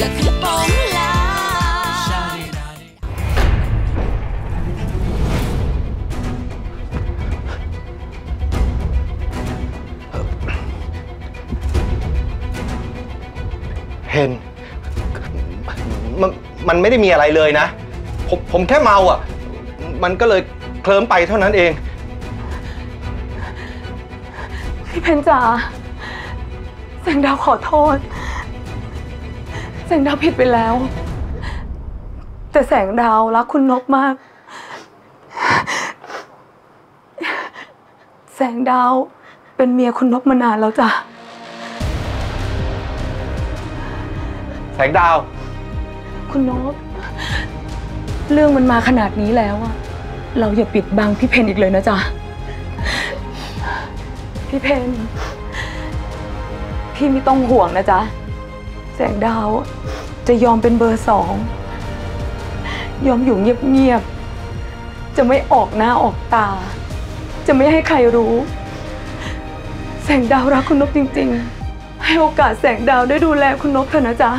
ก็คือโป่งลาเฮนมันไม่ได้มีอะไรเลยนะผมแค่เมาอ่ะมันก็เลยเคลิ้มไปเท่านั้นเองพี่เพนจ๋าแสงดาวขอโทษแสงดาวผิดไปแล้วแต่แสงดาวรักคุณนกมากแสงดาวเป็นเมียคุณนกมานานแล้วจ้ะแสงดาวคุณนกเรื่องมันมาขนาดนี้แล้วอะเราอย่าปิดบังพี่เพนอีกเลยนะจ๊ะพี่เพนพี่ไม่ต้องห่วงนะจ๊ะแสงดาวจะยอมเป็นเบอร์สองยอมอยู่เงียบๆจะไม่ออกหน้าออกตาจะไม่ให้ใครรู้แสงดาวรักคุณนกจริงๆให้โอกาสแสงดาวได้ดูแลคุณนกเถอะนะจ๊ะ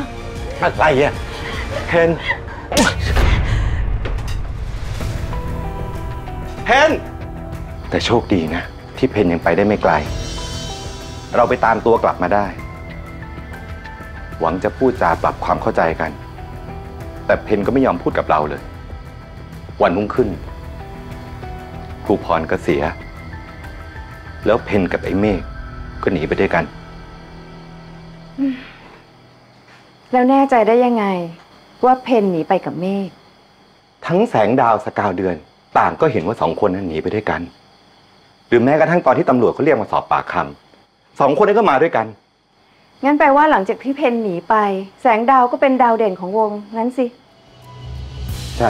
อะไรอะเพนเพนแต่โชคดีนะที่เพนยังไปได้ไม่ไกลเราไปตามตัวกลับมาได้หวังจะพูดจาปรับความเข้าใจกันแต่เพนก็ไม่ยอมพูดกับเราเลยวันรุ่งขึ้นครูพรก็เสียแล้วเพนกับไอ้เมฆก็หนีไปด้วยกันแล้วแน่ใจได้ยังไงว่าเพนหนีไปกับเมฆทั้งแสงดาวสกาวเดือนต่างก็เห็นว่าสองคนนั้นหนีไปด้วยกันหรือแม้กระทั่งตอนที่ตำรวจเขาเรียกมาสอบปากคำสองคนนั้นก็มาด้วยกันงั้นแปลว่าหลังจากที่เพนหนีไปแสงดาวก็เป็นดาวเด่นของวงงั้นสิใช่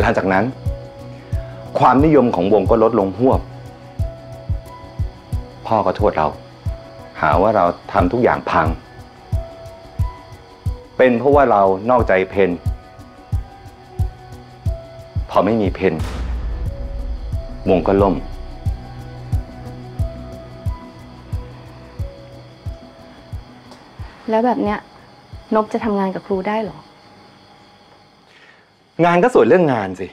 หลังจากนั้นความนิยมของวงก็ลดลงฮวบพ่อก็โทษเราหาว่าเราทำทุกอย่างพังเป็นเพราะว่าเรานอกใจเพนพอไม่มีเพนวงก็ล่มแล้วแบบเนี้ยนกจะทำงานกับครูได้หรองานก็ส่วนเรื่องงานสิ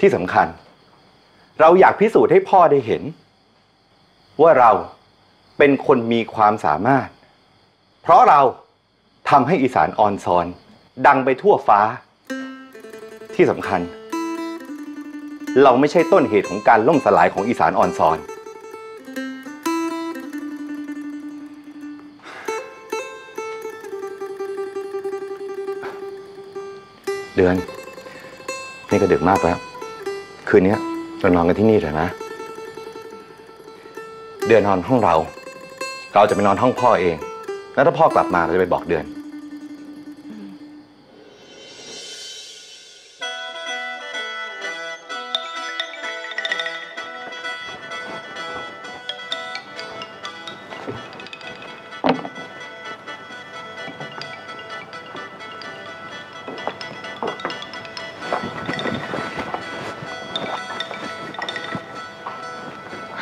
ที่สำคัญเราอยากพิสูจน์ให้พ่อได้เห็นว่าเราเป็นคนมีความสามารถเพราะเราทำให้อีสานออนซอนดังไปทั่วฟ้าที่สำคัญเราไม่ใช่ต้นเหตุของการล่มสลายของอีสานออนซอนเดือนนี่ก็ดึกมากแล้วคืนนี้เรานอนกันที่นี่เถอะนะเดือนนอนห้องเราจะไปนอนห้องพ่อเองแล้วถ้าพ่อกลับมาเราจะไปบอกเดือน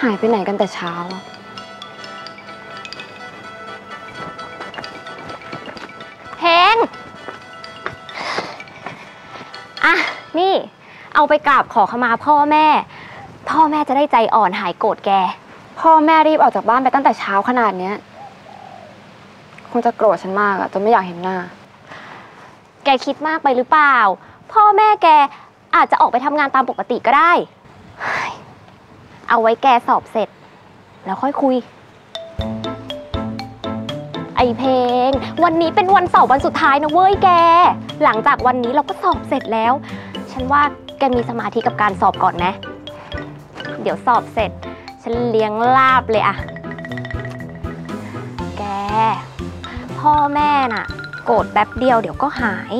หายไปไหนกันแต่เช้าเพนอ่ะนี่เอาไปกราบขอขมาพ่อแม่จะได้ใจอ่อนหายโกรธแกพ่อแม่รีบออกจากบ้านไปตั้งแต่เช้าขนาดเนี้ยคงจะโกรธฉันมากอะจนไม่อยากเห็นหน้าแกคิดมากไปหรือเปล่าพ่อแม่แกอาจจะออกไปทำงานตามปกติก็ได้เอาไว้แกสอบเสร็จแล้วค่อยคุยไอเพนวันนี้เป็นวันสอบวันสุดท้ายนะเว้ยแกหลังจากวันนี้เราก็สอบเสร็จแล้วฉันว่าแกมีสมาธิกับการสอบก่อนนะเดี๋ยวสอบเสร็จฉันเลี้ยงลาบเลยอะแกพ่อแม่น่ะโกรธแป๊บเดียวเดี๋ยวก็หาย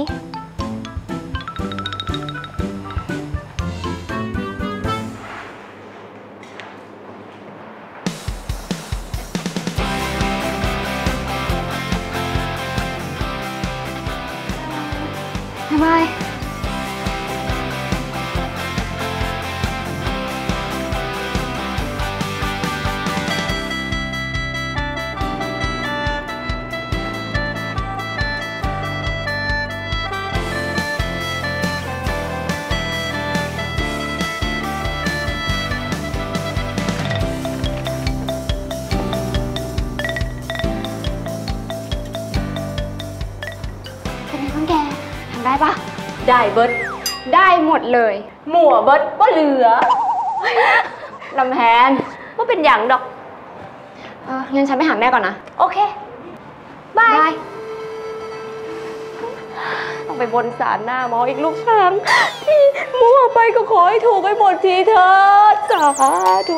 ได้เบิดได้หมดเลยหมัวเบิดว่าเหลือลำแพนว่าเป็นอย่างดอกงั้นฉันไปหาแม่ก่อนนะโอเคบายต้องไปบนศาลหน้าหมออีกลูกช้างที่มั่วไปก็ขอให้ถูกให้หมดทีเถิดสาธุ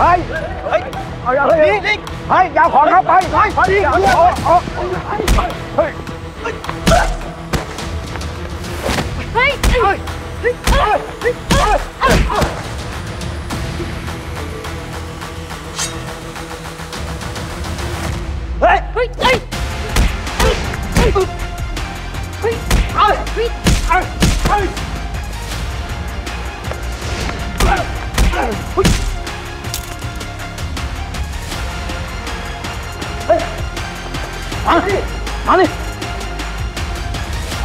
เฮ้ยอย่าขอเข้าไปไปดิออกเฮ้ยเฮ้ยมาดิ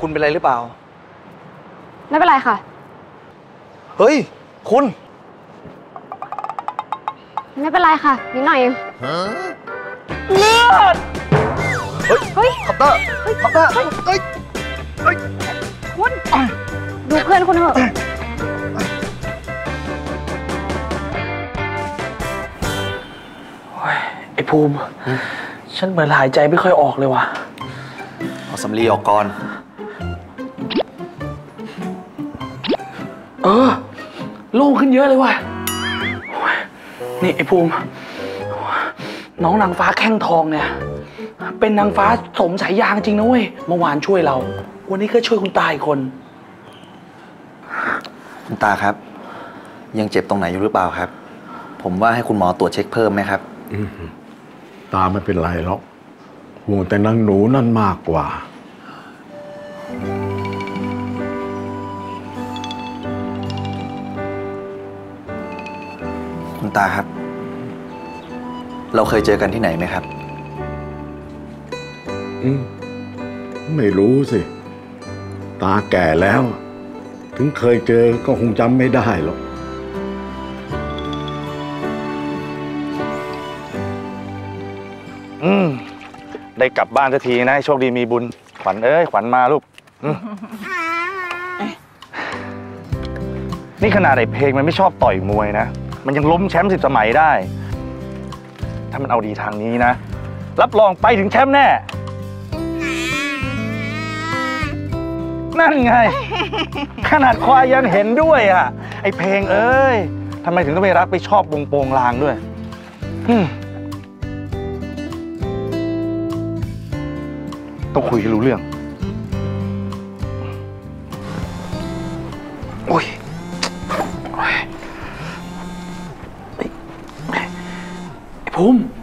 คุณเป็นไรหรือเปล่าไม่เป็นไรค่ะเฮ้ยคุณไม่เป็นไรค่ะนิดหน่อยเองเลือดเฮ้ยขับตาเฮ้ยคุณดูเพื่อนคุณเถอะภูมิฉันเหมือนหายใจไม่ค่อยออกเลยว่ะเอาสำลีออกก่อนโล่งขึ้นเยอะเลยว่ะนี่ไอ้ภูมิน้องนางฟ้าแข้งทองเนี่ยเป็นนางฟ้าสมฉายาจริงนะเว้ยเมื่อวานช่วยเราวันนี้ก็ช่วยคุณตาอีกคนคุณตาครับยังเจ็บตรงไหนอยู่หรือเปล่าครับผมว่าให้คุณหมอตรวจเช็คเพิ่มไหมครับตาไม่เป็นไรหรอกห่วงแต่นางหนูนั่นมากกว่าคุณตาครับเราเคยเจอกันที่ไหนไหมครับไม่รู้สิตาแก่แล้วถึงเคยเจอก็คงจำไม่ได้หรอกได้กลับบ้านสักทีนะโชคดีมีบุญขวัญขวัญมาลูกนี่ขนาดไอ้เพลงมันไม่ชอบต่อยมวยนะมันยังล้มแชมป์10 สมัยได้ถ้ามันเอาดีทางนี้นะรับรองไปถึงแชมป์แน่นั่นไงขนาดควายยังเห็นด้วยอ่ะไอ้เพลงทำไมถึงต้องไปรักไปชอบวงโปงลางด้วยต้องคุยให้รู้เรื่องโอ้ยไอ้ภูมิสวัสดีครับเฮ้ยแกเป็นใ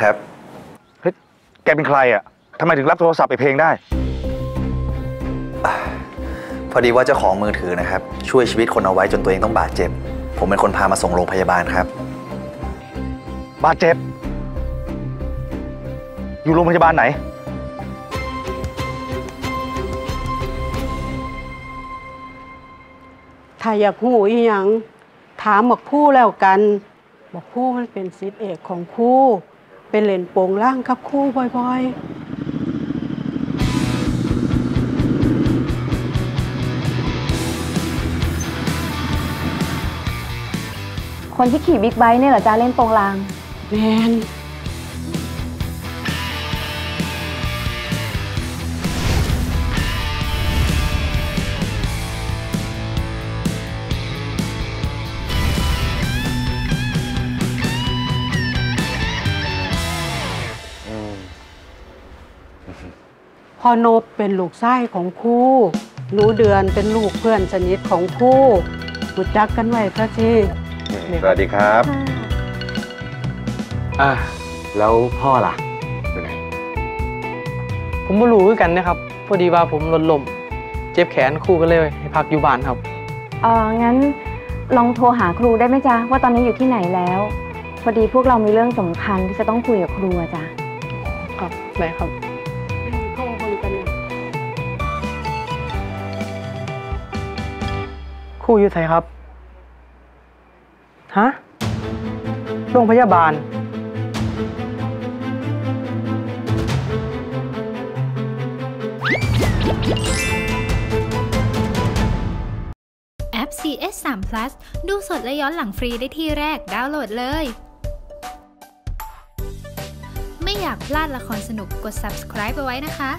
ครอ่ะทำไมถึงรับโทรศัพท์ไปเพลงได้พอดีว่าเจ้าของมือถือนะครับช่วยชีวิตคนเอาไว้จนตัวเองต้องบาดเจ็บผมเป็นคนพามาส่งโรงพยาบาลครับบาดเจ็บอยู่โรงพยาบาลไหน ถ้าอยากหูอีหยังถามบอกคู่แล้วกันบอกคู่มันเป็นศิษย์เอกของคู่เป็นเหรียญโป่งล่างครับคู่บ่อยๆคนที่ขี่บิ๊กไบค์เนี่ยเหรอจ้าเล่นโป่งล่างแมนพ่อนบเป็นลูกชายของคู่หนูเดือนเป็นลูกเพื่อนสนิทของคู่รู้จักกันไว้ซะทีสวัสดีครับแล้วพ่อล่ะเป็นไงผมไม่รู้ด้วยกันนะครับพอดีว่าผมรถล้มเจ็บแขนคู่ก็เลยให้พักอยู่บ้านครับงั้นลองโทรหาครูได้ไหมจ๊ะว่าตอนนี้อยู่ที่ไหนแล้วพอดีพวกเรามีเรื่องสำคัญที่จะต้องคุยกับครูจ๊ะครับได้ครับครูอยู่ไหนครับฮะโรงพยาบาลแอป CS3 Plus ดูสดและย้อนหลังฟรีได้ที่แรกดาวน์โหลดเลยไม่อยากพลาดละครสนุกกด subscribe ไปไว้นะคะ